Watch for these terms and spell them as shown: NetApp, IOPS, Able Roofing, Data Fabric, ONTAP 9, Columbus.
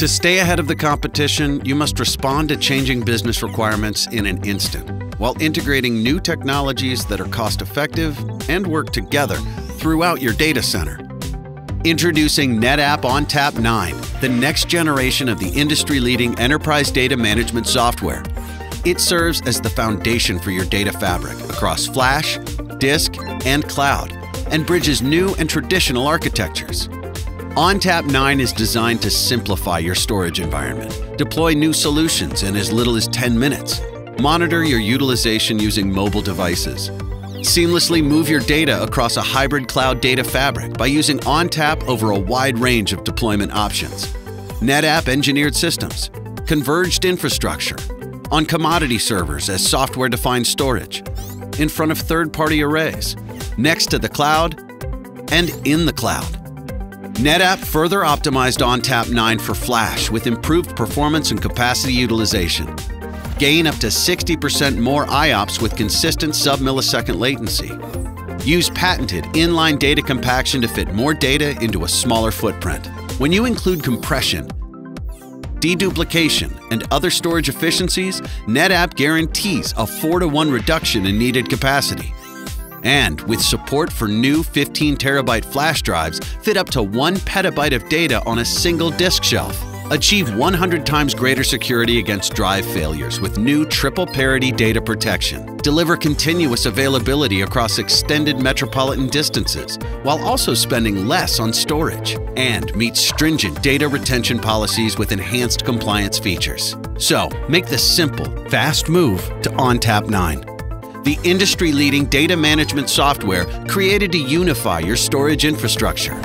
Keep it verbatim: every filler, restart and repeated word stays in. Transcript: To stay ahead of the competition, you must respond to changing business requirements in an instant, while integrating new technologies that are cost-effective and work together throughout your data center. Introducing NetApp ONTAP nine, the next generation of the industry-leading enterprise data management software. It serves as the foundation for your data fabric across flash, disk, and cloud, and bridges new and traditional architectures. ONTAP nine is designed to simplify your storage environment, deploy new solutions in as little as ten minutes, monitor your utilization using mobile devices, seamlessly move your data across a hybrid cloud data fabric by using ONTAP over a wide range of deployment options. NetApp engineered systems, converged infrastructure, on commodity servers as software-defined storage, in front of third-party arrays, next to the cloud, and in the cloud. NetApp further optimized ONTAP nine for flash with improved performance and capacity utilization. Gain up to sixty percent more I O P S with consistent sub-millisecond latency. Use patented inline data compaction to fit more data into a smaller footprint. When you include compression, deduplication, and other storage efficiencies, NetApp guarantees a four to one reduction in needed capacity. And with support for new fifteen terabyte flash drives, fit up to one petabyte of data on a single disk shelf. Achieve one hundred times greater security against drive failures with new triple parity data protection. Deliver continuous availability across extended metropolitan distances, while also spending less on storage. And meet stringent data retention policies with enhanced compliance features. So, make the simple, fast move to ONTAP nine. The industry-leading data management software created to unify your storage infrastructure.